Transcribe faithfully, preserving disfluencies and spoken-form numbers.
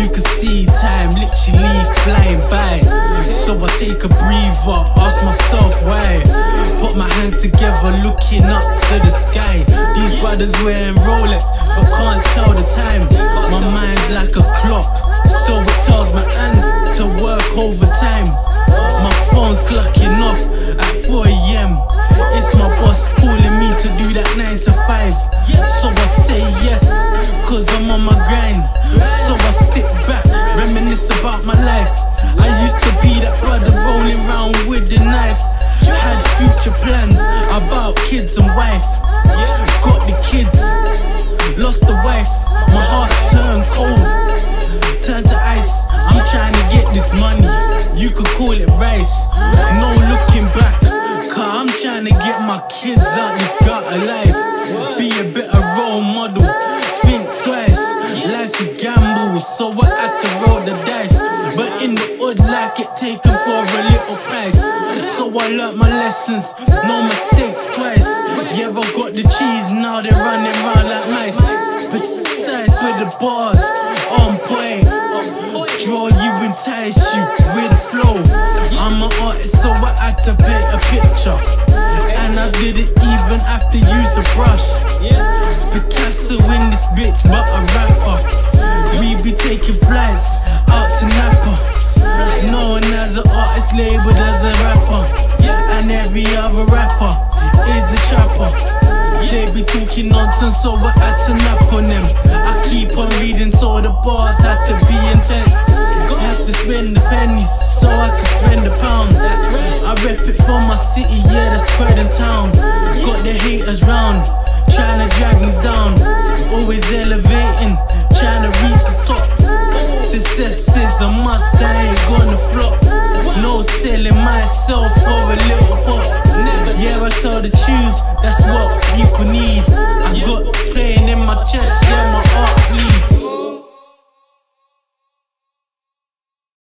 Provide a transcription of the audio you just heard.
You can see time literally flying by. So I take a breather, ask myself why. Put my hands together, looking up to the sky. These brothers wearing Rolex, but can't tell the time. My mind's like a clock, so it tells my hands to work overtime. My phone's clocking off at four A M It's my boss calling me to do that nine to five. So I say yes, cause I'm on my grind. So I sit back, reminisce about my life. I used to be that brother rolling round with the knife. Had future plans about kids and wife. Got the kids, lost the wife. My heart turned cold, turned to ice. I'm trying to get this money, you could call it rice. No looking back, cause I'm trying to get my kids out this gutter life. Be a better role model, think twice. Life's a gamble, so I had to roll the dice. But in the hood, like it taken for a little price. So I learnt my lessons, no mistakes twice. Yeah, I got the cheese, now they're running round like mice. Precise with the bars, on point. Draw you, entice you with the flow. I'm an artist, so I had to paint a picture. And I didn't even have to use a brush. Picasso in this bitch, but a rapper. We be taking flights out to Napa. Known as an artist, labeled as a rapper. And every other rapper is a trapper. They be talking nonsense, so I had to nap on them. I keep on reading, so the bars had to be intense. Have to spend the pennies, so I can spend the pound. I rep it for my city, yeah, that's spread in town. Got the haters round, trying to drag me down. Always elevating, trying to reach the top. Success is a must, I ain't gonna flop. No selling myself for a little pop. Yeah, I tell the truth, that's what people need.